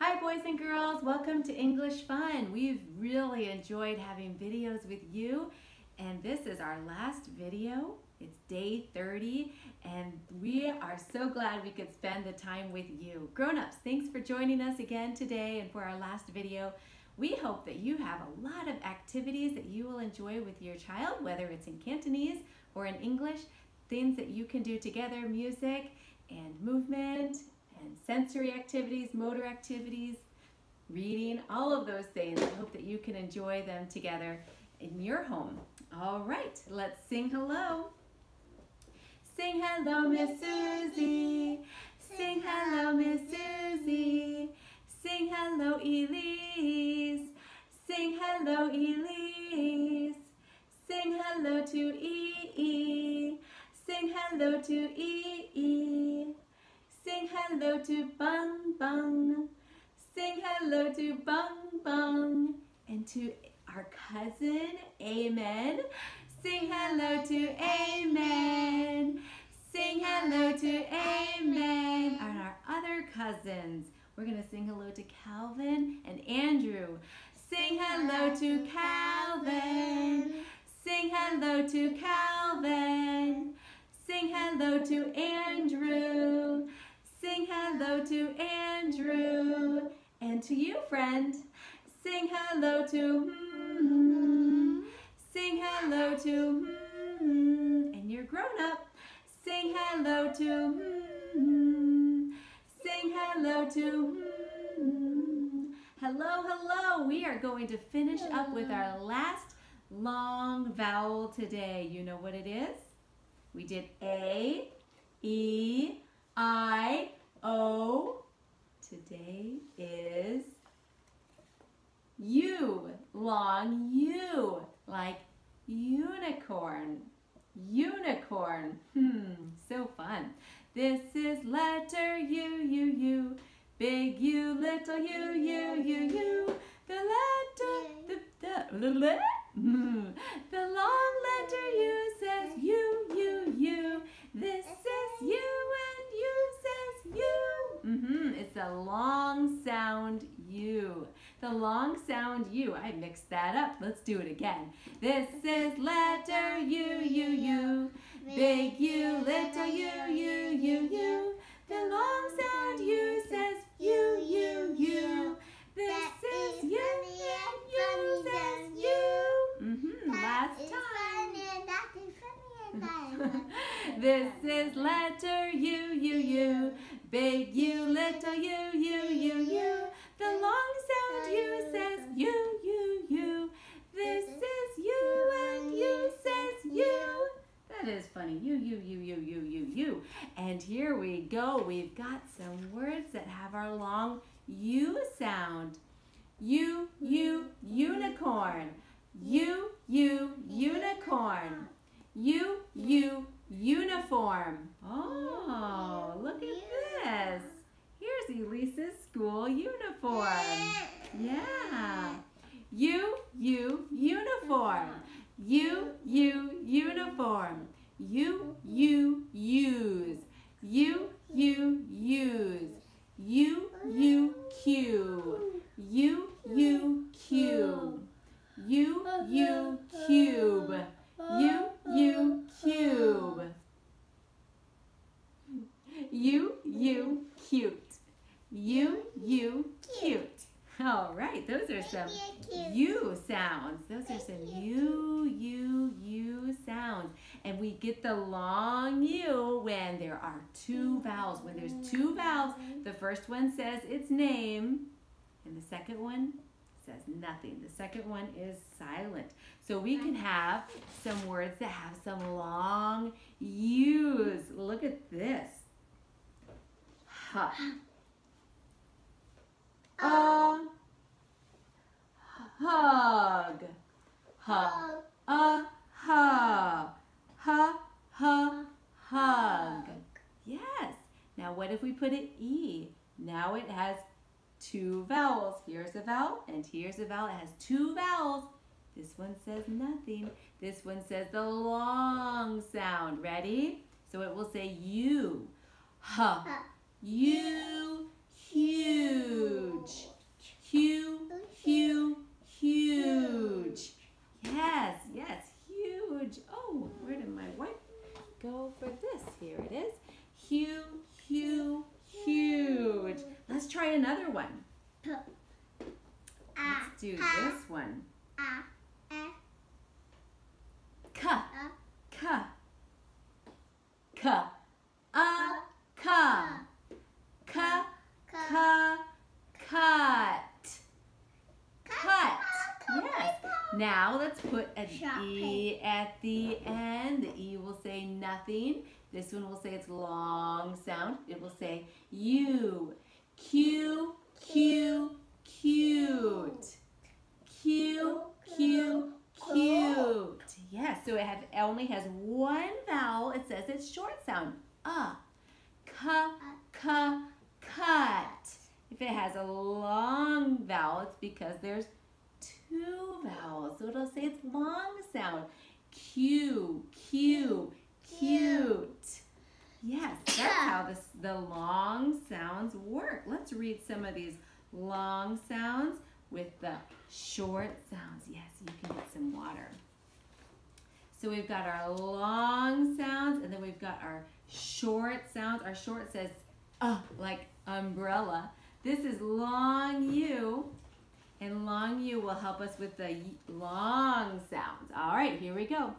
Hi boys and girls, welcome to English Fun. We've really enjoyed having videos with you, and this is our last video. It's day 30, and we are so glad we could spend the time with you. Grown-ups, thanks for joining us again today and for our last video. We hope that you have a lot of activities that you will enjoy with your child, whether it's in Cantonese or in English, things that you can do together, music and movement, and sensory activities, motor activities, reading, all of those things. I hope that you can enjoy them together in your home. All right, let's sing hello. Sing hello, Miss Susie. Sing hello, Miss Susie. Sing hello, Elise. Sing hello, Elise. Sing hello to E-E. Sing hello to E-E. Sing hello to Bung Bung. Sing hello to Bung Bung. And to our cousin, Amen. Sing hello to Amen. Sing hello to Amen. And our other cousins. We're going to sing hello to Calvin and Andrew. Sing hello to Calvin. Sing hello to Calvin. Sing hello to Andrew. Sing hello to Andrew. And to you, friend. Sing hello to mm-hmm. Sing hello to mm-hmm. And you're grown up. Sing hello to mm-hmm. Sing hello to mm-hmm. Hello, hello. We are going to finish up with our last long vowel today. You know what it is? We did A, E, I, O. Today is U, long U, like unicorn, unicorn. So fun. This is letter U, U, U, big U, little U, U, U, U, the letter, the long letter U says U, U, U, this is U and U says U. It's a long sound U. The long sound U. I mixed that up. Let's do it again. This is letter U, U, U. Big U, little U, U, U, U. The long sound U says U, U, U. This is U and U says U. Last time. This is letter U, U, U. Big U, little U, U, U, U. The long sound U says U, U, U. This is U and U says U. That is funny. U, U, U, U, U, U, U. And here we go. We've got some words that have our long U sound. U, U, unicorn. U, U, unicorn. U, U, uniform. Oh, look at this. Here's Elise's school uniform. Yeah. U, U, uniform. U, U, uniform. U, U, use. U, U, use. U, U, Q. U, U, Q. U, U, cube. U, U, cube. U, U, cute. U, U, cute. All right, those are some U sounds. Those are some U, U, U sounds. And we get the long U when there are two vowels. When there's two vowels, the first one says its name, and the second one says nothing. The second one is silent. So we can have some words that have some long U's. Look at this. Huh. Hug. Hug. Ha. Ha. Ha. Hug. Yes. Now what if we put an E? Now it has two vowels. Here's a vowel and here's a vowel. It has two vowels. This one says nothing. This one says the long sound. Ready? So it will say U. Huh. U. Huge. Let's try another one. Let's do this one. K, k, k, a, k, k, k, cut, cut. Yes. Now let's put an E at the end. The E will say nothing. This one will say its long sound. It will say U, Q, Q, cute, Q, Q, cute. Yes. So it only has one vowel. It says it's short sound. K, k, cut. If it has a long vowel, it's because there's two vowels, so it'll say its long sound. Q, Q, cute. Yes, that's how the long sounds work. Let's read some of these long sounds with the short sounds. Yes, you can get some water. So we've got our long sounds, and then we've got our short sounds. Our short says, like umbrella. This is long U. And long U will help us with the long sounds. All right, here we go.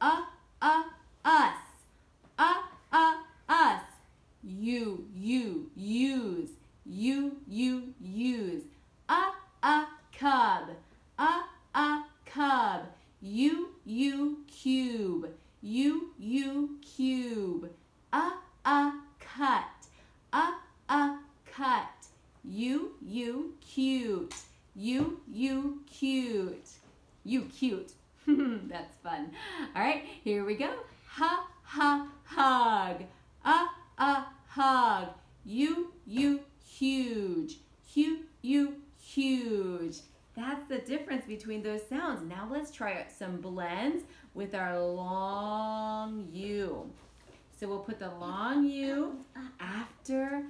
Us. Us. You, you, use. You, you, use. Cub. Cub. You, you, cube. You, you, cube. Cut. Cut. You, you, cute. You, you, cute. You, cute. That's fun. All right, here we go. Ha, ha, hug. Hug. You, you, huge. You, you, huge. That's the difference between those sounds. Now let's try some blends with our long U. So we'll put the long U after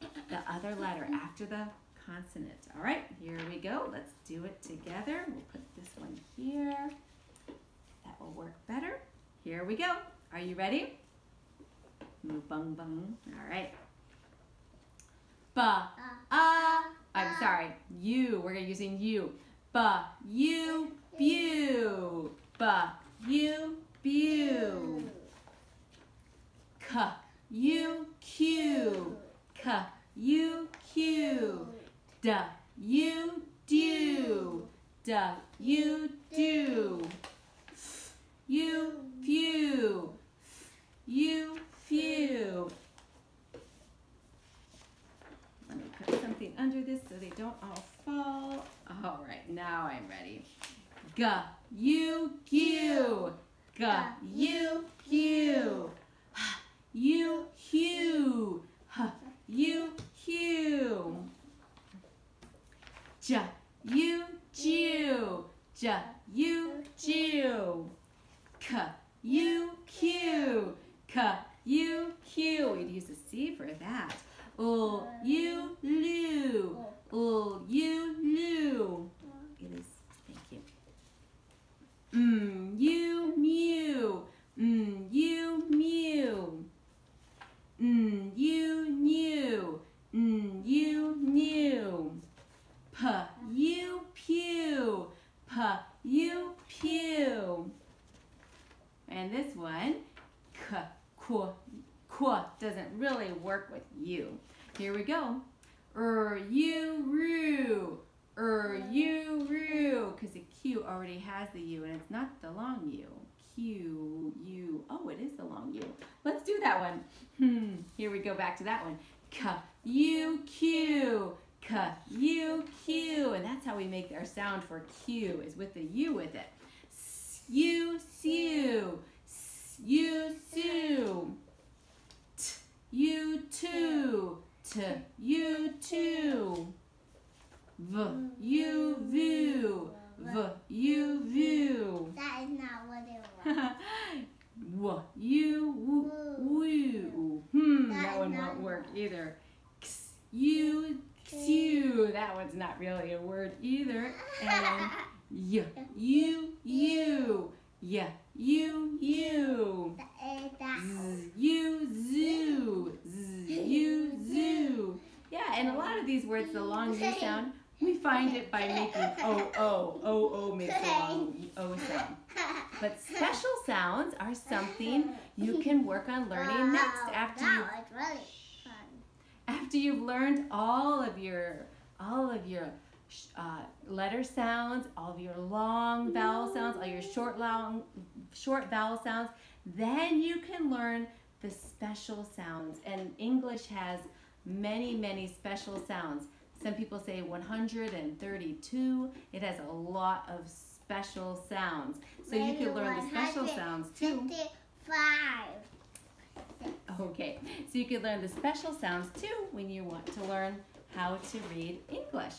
the other letter, after the consonant. All right, here we go. Let's do it together. We'll put this one here. That will work better. Here we go. Are you ready? Bung bung. All right. Ba, I'm sorry. You. We're using you. Ba, you, bew. Ba, you, bew. Ka, you, q. Ka, you, q. Da, you, do. Da, you, do. F, you, few. F, you, few. Let me put something under this so they don't all fall. All right, now I'm ready. G, you, gew. G, you, gew. H, you, hew. H, you, hew. J, U, Jew. J, U, Jew. K, U, Q. K, U, Q. We'd use a C for that. L, U, Lu. L, U, Lu. It is, thank you. M, U, Mew. M, U, Mew. M, U, New. M, U, New. P, U, pew. P, U, pew. And this one, K, Qu, Qu, doesn't really work with you. Here we go. U, roo. U, roo. Because the Q already has the U, and it's not the long U. Q, U. Oh, it is the long U. Let's do that one. Here we go back to that one. K, U, Q. K, U, Q, and that's how we make our sound for Q, is with the U with it. S, U, sew. S, U, sew. T, U, two. T, U, two. V, U, view. V, U, view. That is not what it was. W, U, woo. That one won't work either. X, U, Q, that one's not really a word either. And y, you, you. Y, you, you. Z, you, zoo. Z, you, zoo. Yeah, and a lot of these words, the long U sound, we find it by making O makes a long O sound. But special sounds are something you can work on learning next after you've learned all of your letter sounds, all of your long vowel sounds, all your short vowel sounds. Then you can learn the special sounds. And English has many, many special sounds. Some people say 132. It has a lot of special sounds. So you can learn the special sounds too. Okay, so you can learn the special sounds too when you want to learn how to read English.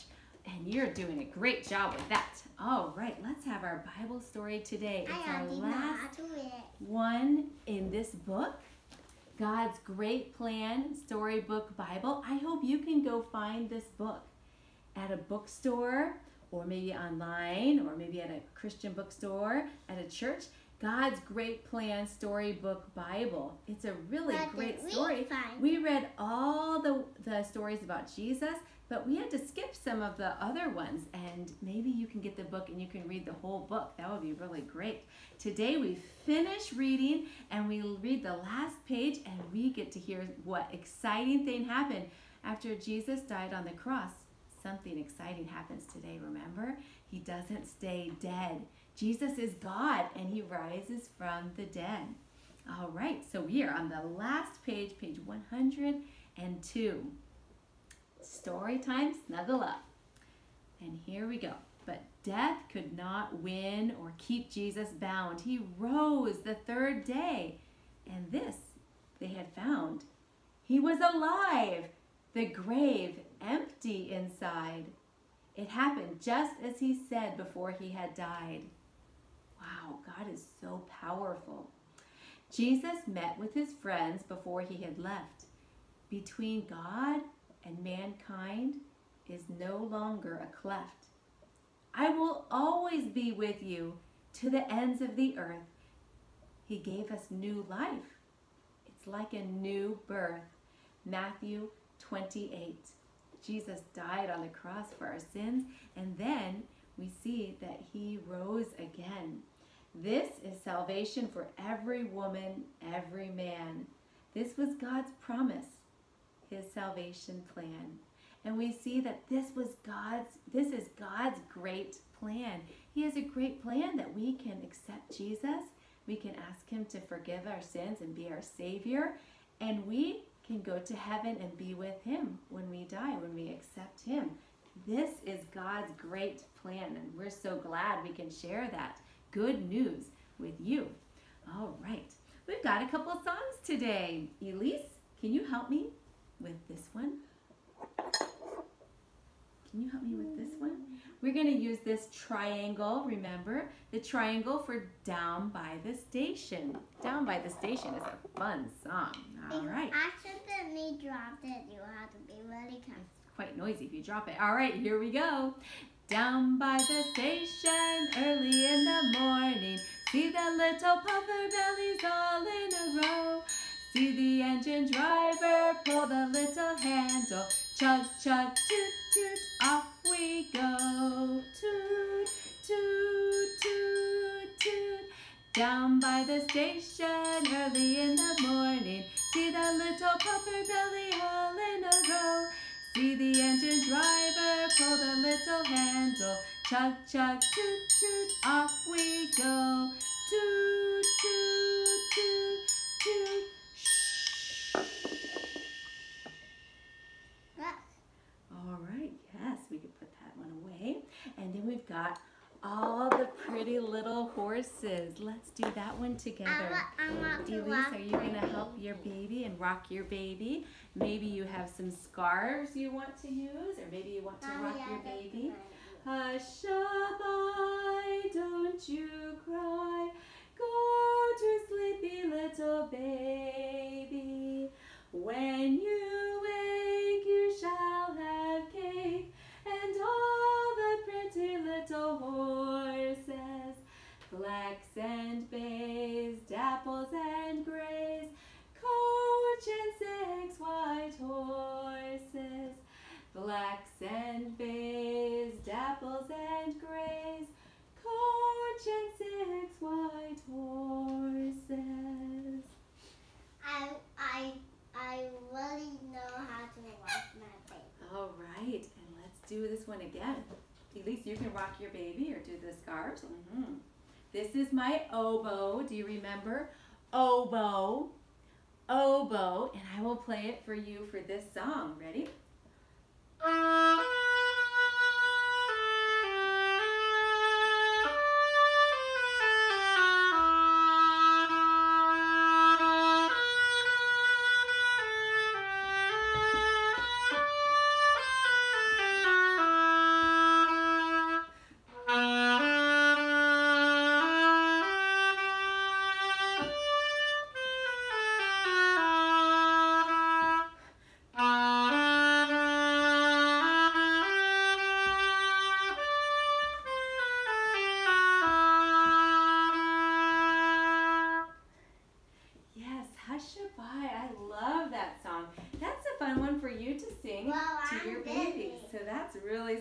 And you're doing a great job with that. All right, let's have our Bible story today. It's our last one in this book, God's Great Plan Storybook Bible. I hope you can go find this book at a bookstore, or maybe online, or maybe at a Christian bookstore, at a church. God's Great Plan Storybook Bible. It's a really great story. We read all the stories about Jesus, but we had to skip some of the other ones, and maybe you can get the book and you can read the whole book. That would be really great. Today we finish reading and we read the last page, and we get to hear what exciting thing happened after Jesus died on the cross. Something exciting happens today, remember? He doesn't stay dead. Jesus is God, and he rises from the dead. All right, so we are on the last page, page 102. Story time, snuggle up. And here we go. But death could not win or keep Jesus bound. He rose the third day, and this they had found. He was alive, the grave empty inside. It happened just as he said before he had died. Wow, God is so powerful. Jesus met with his friends before he had left. Between God and mankind is no longer a cleft. I will always be with you to the ends of the earth. He gave us new life. It's like a new birth. Matthew 28. Jesus died on the cross for our sins, and then we see that he rose again. This is salvation for every woman, every man. This was God's promise, his salvation plan. And we see that this is God's great plan. He has a great plan that we can accept Jesus, we can ask him to forgive our sins and be our Savior, and we can go to heaven and be with him when we die, when we accept him. This is God's great plan, and we're so glad we can share that good news with you. All right, we've got a couple of songs today. Elise, can you help me with this one? Can you help me with this one? We're going to use this triangle, remember? The triangle for Down by the Station. Down by the Station is a fun song. All right. If I accidentally dropped it, you have to be really careful. It's quite noisy if you drop it. All right, here we go. Down by the station, early in the morning, see the little puffer bellies all in a row. See the engine driver pull the little handle. Chug, chug, toot, toot, off we go. Toot, toot, toot, toot. Down by the station, early in the morning, see the little puffer belly all in a row. See the engine driver pull the little handle. Chug, chug, toot, toot, off we go. Toot, toot, toot, toot. All right, yes, we could put that one away. And then we've got all the pretty little horses. Let's do that one together. Elise, are you going to help your baby and rock your baby? Maybe you have some scarves you want to use, or maybe you want to rock your baby. Hush up, I don't you cry. Go to sleepy little baby. When you wake, you shall have cake and all the pretty little horses, blacks and bays, dapples and grays, coach and six white horses. blacks and bays, dapples and grays, coach and six white horses. I really know how to rock my baby. All right, and let's do this one again. Elise, you can rock your baby or do the scarves. Mm-hmm. This is my oboe. Do you remember? Oboe, oboe, and I will play it for you for this song. Ready?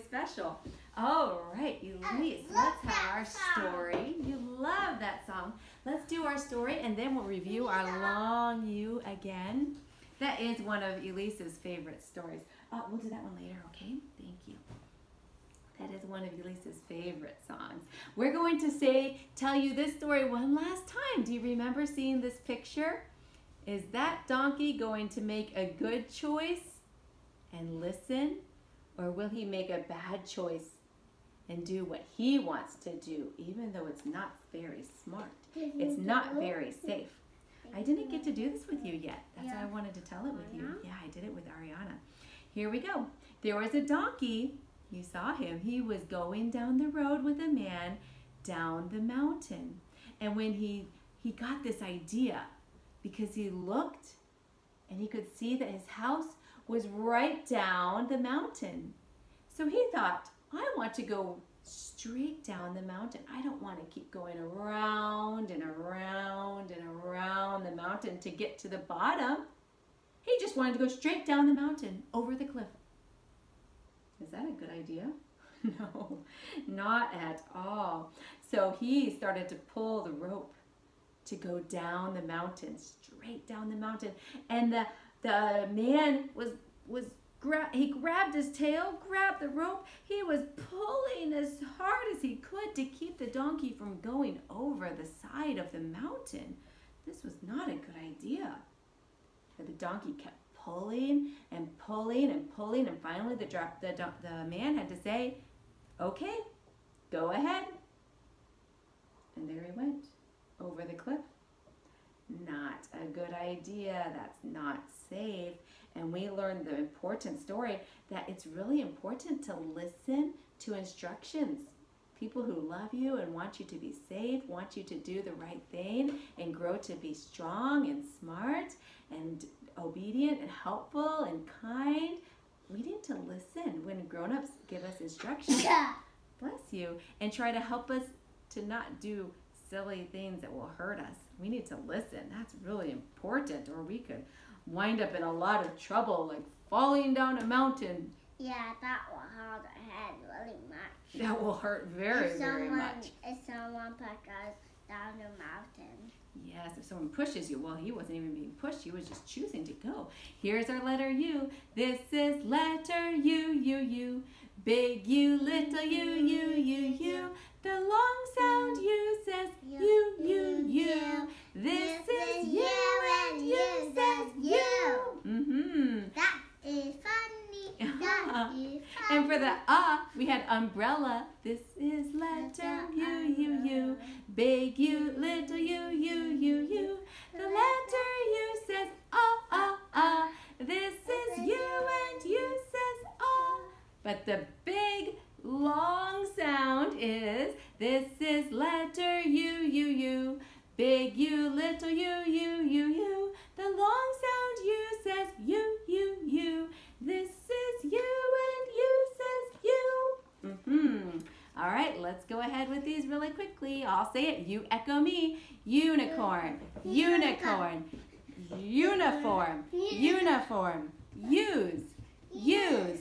Special. All right, Elise, let's have our story. You love that song. Let's do our story and then we'll review our Long You Again. That is one of Elise's favorite stories. We'll do that one later, okay? Thank you. That is one of Elise's favorite songs. We're going to tell you this story one last time. Do you remember seeing this picture? Is that donkey going to make a good choice and listen? Or will he make a bad choice and do what he wants to do, even though it's not very smart? It's not very safe. I didn't get to do this with you yet. That's why I wanted to tell it with you. Yeah, I did it with Ariana. Here we go. There was a donkey. You saw him. He was going down the road with a man down the mountain. And when he got this idea, because he looked and he could see that his house was right down the mountain. So he thought, I want to go straight down the mountain. I don't want to keep going around and around and around the mountain to get to the bottom. He just wanted to go straight down the mountain, over the cliff. Is that a good idea? No, not at all. So he started to pull the rope to go down the mountain, straight down the mountain. And the man he grabbed his tail, grabbed the rope. He was pulling as hard as he could to keep the donkey from going over the side of the mountain. This was not a good idea. But the donkey kept pulling and pulling and pulling, and finally the man had to say, okay, go ahead. And there he went, over the cliff. Not a good idea. That's not safe. And we learned the important story that it's really important to listen to instructions. People who love you and want you to be safe, want you to do the right thing and grow to be strong and smart and obedient and helpful and kind. We need to listen when grown-ups give us instructions. Bless you. And try to help us to not do silly things that will hurt us. We need to listen. That's really important, or we could wind up in a lot of trouble, like falling down a mountain. Yeah, that will hurt our head really much. That will hurt very much. If someone pushes us down the mountain. Yes, if someone pushes you. Well, he wasn't even being pushed. He was just choosing to go. Here's our letter U. This is letter U, U, U. Big U, little U, U, U, U. The long sound U says you, you, you. This is you and you says you. Mm-hmm. That is funny. That is funny. And for the we had umbrella. This is letter U, U, U. Big U, little U, U, U, U. The letter U says This is you and you says But the big long sound is this is letter U, U, U. Big U, little U, U, U, U. The long sound U says you, you, you. This is you and you says you. Mm-hmm. All right, let's go ahead with these really quickly. I'll say it. You echo me. Unicorn, unicorn, uniform, uniform. Use, use.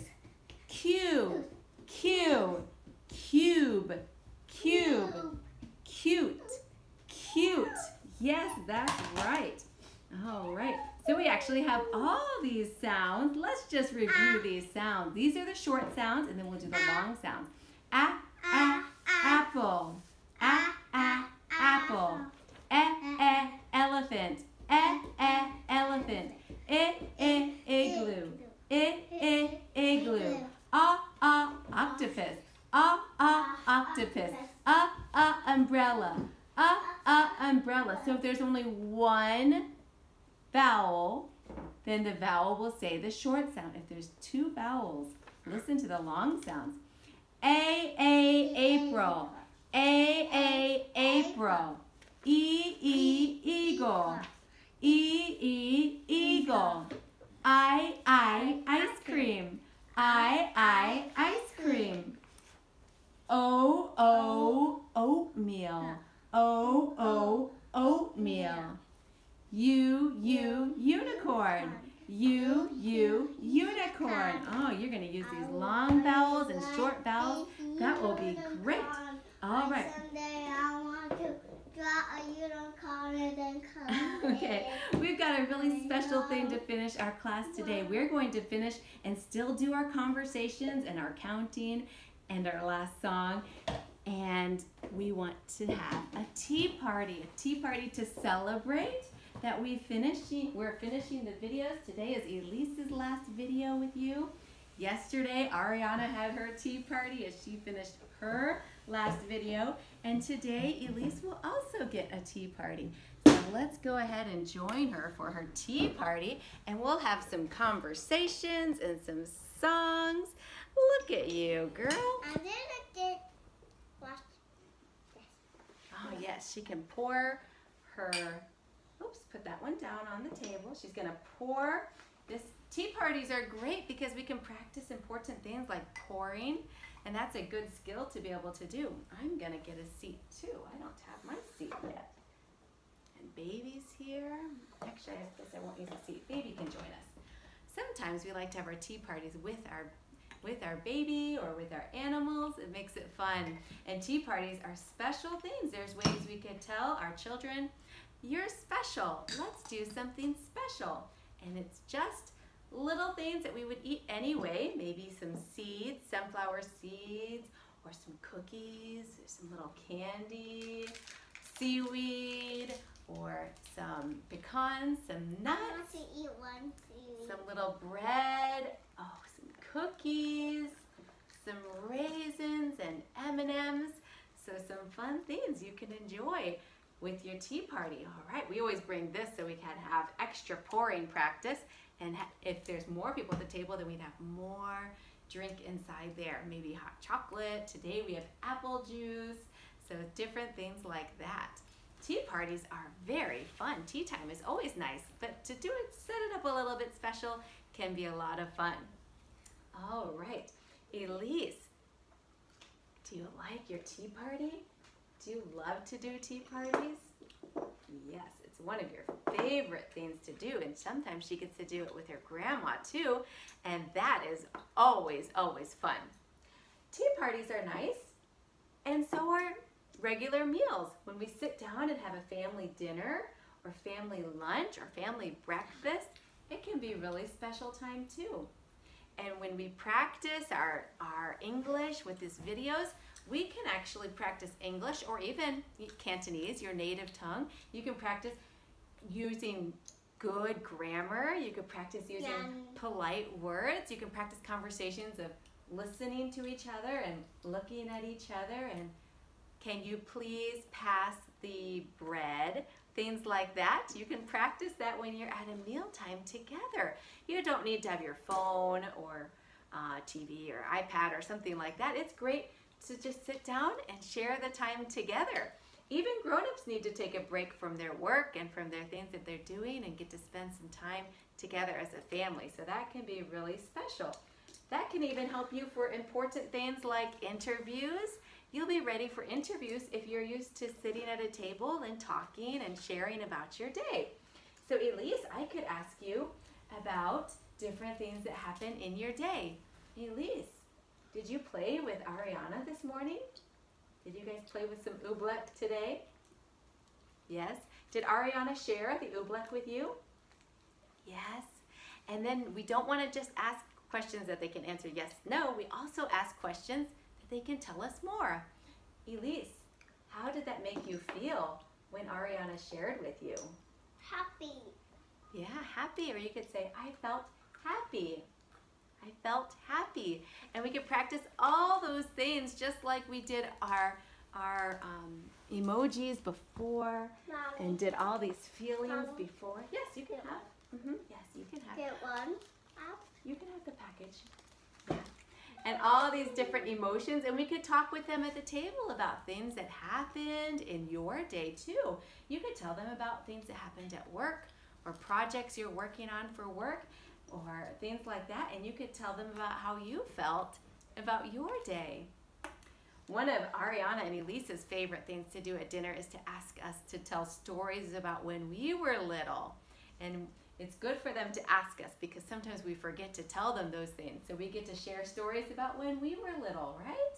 actually have all these sounds. Let's just review these sounds. These are the short sounds, and then we'll do the long sounds. A, apple. A, apple. E, elephant. E, elephant. I, igloo. I, igloo. A, octopus. A, octopus. A, umbrella. A, umbrella. So if there's only one vowel, then the vowel will say the short sound. If there's two vowels, listen to the long sounds. A, April. A, April. E, eagle. E, eagle. I, ice cream. I, ice cream. O, oatmeal. O, oatmeal. U, unicorn. U, unicorn. Oh, you're going to use these long vowels and short vowels. That will be great. All right. Someday I want to draw a unicorn and then come. Okay, we've got a really special thing to finish our class today. We're going to finish and still do our conversations and our counting and our last song. And we want to have a tea party to celebrate that we're finishing the videos. Today is Elise's last video with you. Yesterday, Ariana had her tea party as she finished her last video. And today, Elise will also get a tea party. So let's go ahead and join her for her tea party, and we'll have some conversations and some songs. Look at you, girl. I'm gonna get washed. Yes. Oh yes, she can pour her, oops, put that one down on the table. She's gonna pour this. Tea parties are great because we can practice important things like pouring, and that's a good skill to be able to do. I'm gonna get a seat too. I don't have my seat yet. And baby's here. Actually, I guess I won't use a seat. Baby can join us. Sometimes we like to have our tea parties with our baby or with our animals. It makes it fun. And tea parties are special things. There's ways we can tell our children, you're special. Let's do something special. And it's just little things that we would eat anyway. Maybe some seeds, sunflower seeds, or some cookies, or some little candy, seaweed, or some pecans, some nuts. I want to eat one seaweed. Some little bread. Oh, some cookies, some raisins and M&Ms. So some fun things you can enjoy with your tea party. All right, we always bring this so we can have extra pouring practice. And if there's more people at the table, then we'd have more drink inside there. Maybe hot chocolate. Today we have apple juice. So different things like that. Tea parties are very fun. Tea time is always nice, but to do it, set it up a little bit special can be a lot of fun. All right, Elise, do you like your tea party? Do you love to do tea parties? Yes, it's one of your favorite things to do, and sometimes she gets to do it with her grandma too, and that is always, always fun. Tea parties are nice, and so are regular meals. When we sit down and have a family dinner or family lunch or family breakfast, it can be a really special time too. And when we practice our English with these videos, we can actually practice English or even Cantonese, your native tongue. You can practice using good grammar. You can practice using polite words. You can practice conversations of listening to each other and looking at each other and, can you please pass the bread? Things like that. You can practice that when you're at a mealtime together. You don't need to have your phone or TV or iPad or something like that. It's great to just sit down and share the time together. Even grown-ups need to take a break from their work and from their things that they're doing and get to spend some time together as a family. So that can be really special. That can even help you for important things like interviews. You'll be ready for interviews if you're used to sitting at a table and talking and sharing about your day. So Elise, I could ask you about different things that happen in your day. Elise, did you play with Ariana this morning? Did you guys play with some oobleck today? Yes. Did Ariana share the oobleck with you? yes. And then we don't want to just ask questions that they can answer yes, no. We also ask questions that they can tell us more. Elise, how did that make you feel when Ariana shared with you? Happy. Yeah, happy. Or you could say, I felt happy. I felt happy. And we could practice all those things just like we did our emojis before. Mommy. And did all these feelings. Mommy. Before. Yes, you can have. Mm-hmm. Yes, you can have. Get one out. You can have the package. Yeah. And all these different emotions, and we could talk with them at the table about things that happened in your day too. You could tell them about things that happened at work, or projects you're working on for work, or things like that, and you could tell them about how you felt about your day. One of Ariana and Elisa's favorite things to do at dinner is to ask us to tell stories about when we were little. And it's good for them to ask us because sometimes we forget to tell them those things. So we get to share stories about when we were little, right?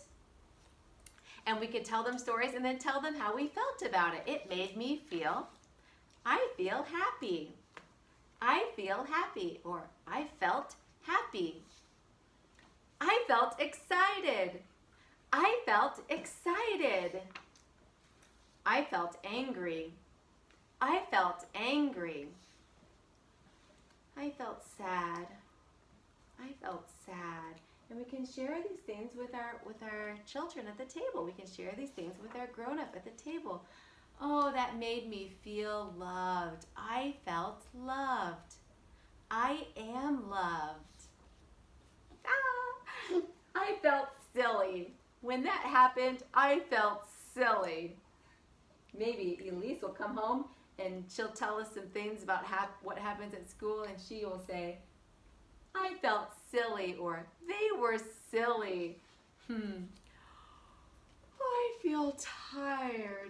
And we could tell them stories and then tell them how we felt about it. It made me feel, I feel happy. I feel happy, or I felt happy. I felt excited. I felt excited. I felt angry. I felt angry. I felt sad. I felt sad. And we can share these things with our children at the table. We can share these things with our grown-up at the table. Oh, that made me feel loved. I felt loved. I am loved. Ah! I felt silly. When that happened, I felt silly. Maybe Elise will come home and she'll tell us some things about what happens at school, and she will say, I felt silly, or they were silly. I feel tired.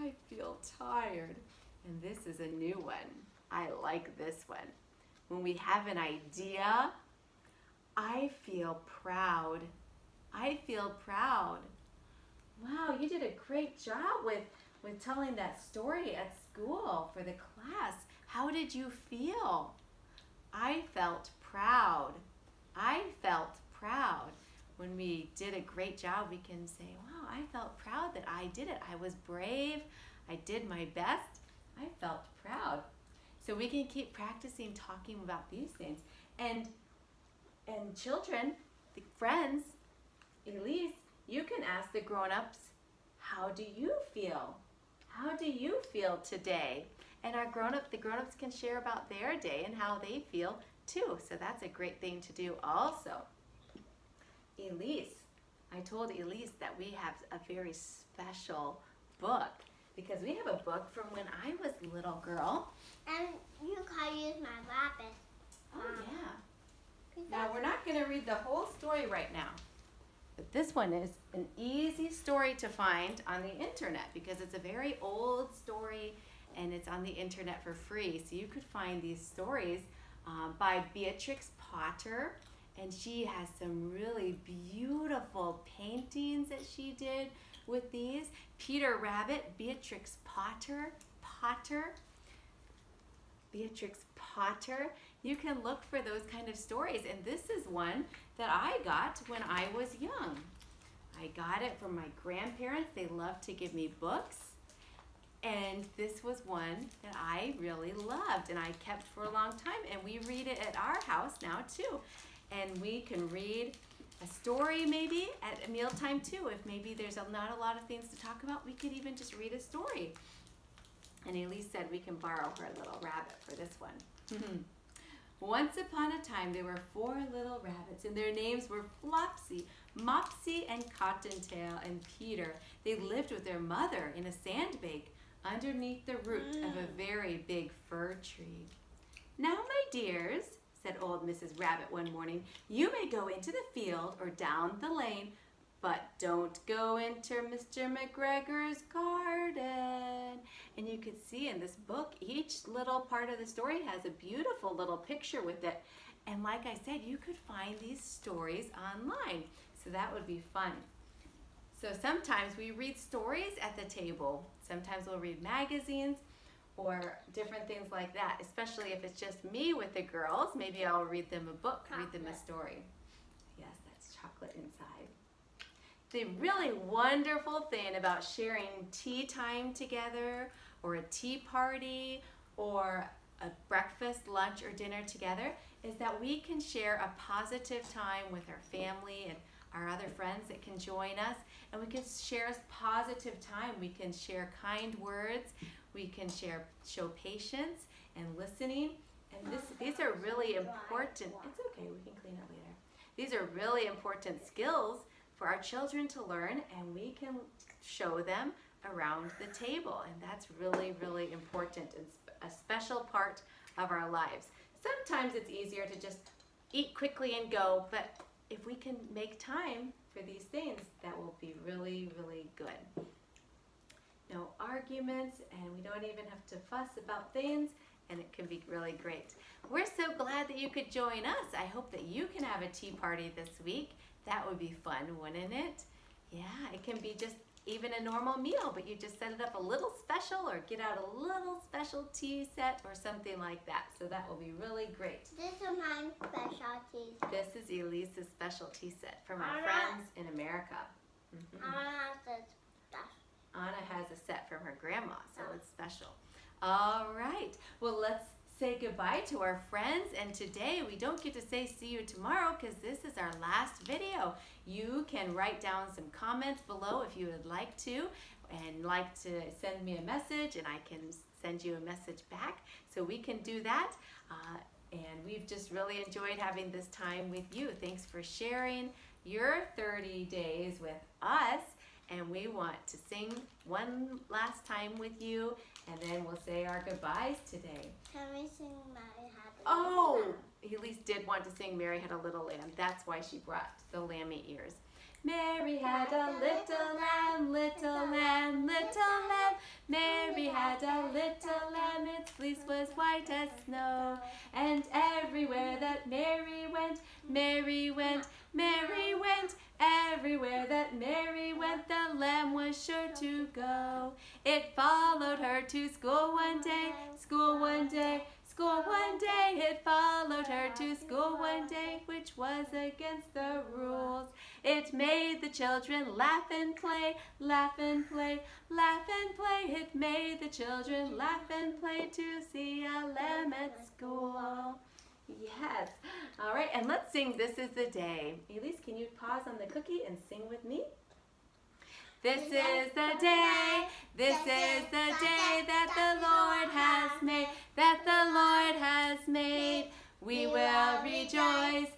I feel tired. And this is a new one. I like this one. When we have an idea, I feel proud. I feel proud. Wow, you did a great job with telling that story at school for the class. How did you feel? I felt proud. I felt proud. When we did a great job, we can say, wow, I felt proud that I did it. I was brave. I did my best. I felt proud. So we can keep practicing talking about these things. And children, the friends, Elise, you can ask the grown-ups, how do you feel? How do you feel today? And the grown-ups can share about their day and how they feel too. So that's a great thing to do also. Elise, I told Elise that we have a very special book because we have a book from when I was a little girl. And you can use my rabbit. Oh, yeah. Now, we're not going to read the whole story right now. But this one is an easy story to find on the internet because it's a very old story and it's on the internet for free. So you could find these stories by Beatrix Potter, and she has some really beautiful paintings that she did with these. Peter Rabbit, Beatrix Potter, Beatrix Potter. You can look for those kind of stories, and this is one that I got when I was young. I got it from my grandparents. They loved to give me books, and this was one that I really loved and I kept for a long time, and we read it at our house now too. And we can read a story maybe at mealtime too. If maybe there's not a lot of things to talk about, we could even just read a story. And Elise said we can borrow her little rabbit for this one. Once upon a time, there were 4 little rabbits, and their names were Flopsy, Mopsy, and Cottontail, and Peter. They lived with their mother in a sandbank underneath the root of a very big fir tree. Now, my dears, said old Mrs. Rabbit one morning, you may go into the field or down the lane, but don't go into Mr. McGregor's garden. And you can see in this book, each little part of the story has a beautiful little picture with it. And like I said, you could find these stories online. So that would be fun. So sometimes we read stories at the table. Sometimes we'll read magazines or different things like that, especially if it's just me with the girls. Maybe I'll read them a book, read them a story. Yes, that's chocolate inside. The really wonderful thing about sharing tea time together, or a tea party, or a breakfast, lunch, or dinner together, is that we can share a positive time with our family and our other friends that can join us, and we can share a positive time. We can share kind words, we can show patience and listening, and these are really important. It's okay, we can clean it later. These are really important skills for our children to learn, and we can show them around the table, and that's really, really important and a special part of our lives. Sometimes it's easier to just eat quickly and go, but if we can make time for these things, that will be really, really good. No arguments, and we don't even have to fuss about things, and it can be really great. We're so glad that you could join us. I hope that you can have a tea party this week. That would be fun, wouldn't it? Yeah, it can be just even a normal meal, but you just set it up a little special, or get out a little special tea set or something like that. So that will be really great. This is my special tea set. This is Elisa's special tea set from our friends in America. Mm-hmm. Anna has a set from her grandma, so it's special. All right, well, let's say goodbye to our friends, and today we don't get to say see you tomorrow because this is our last video. You can write down some comments below if you would like to, and like to send me a message, and I can send you a message back, so we can do that. And we've just really enjoyed having this time with you. Thanks for sharing your 30 days with us, and we want to sing one last time with you, and then we'll say our goodbyes today. Can we sing Mary Had a Little Lamb? Oh, Elise did want to sing Mary Had a Little Lamb. That's why she brought the lammy ears. Mary had a little lamb, little lamb, little lamb. Mary had a little lamb, its fleece was white as snow. And everywhere that Mary went, Mary went, Mary went. Everywhere that Mary went, the lamb was sure to go. It followed her to school one day, school one day, school one day. It followed her to school one day, which was against the rules. It made the children laugh and play, laugh and play, laugh and play. It made the children laugh and play to see a lamb at school. Yes. All right, and let's sing This Is the Day. Elise, can you pause on the cookie and sing with me? This is the day, this is the day that the Lord has made, that the Lord has made. We will rejoice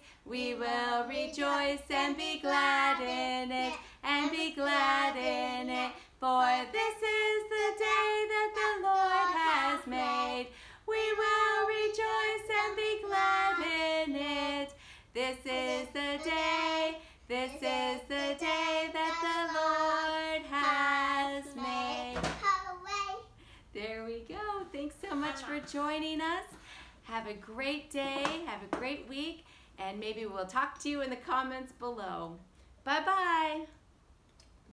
and be glad in it, and be glad in it. For this is the day that the Lord has made. We will rejoice and be glad in it. This is the day, this is the day that the Lord has made. There we go. Thanks so much for joining us. Have a great day, have a great week, and maybe we'll talk to you in the comments below. Bye-bye.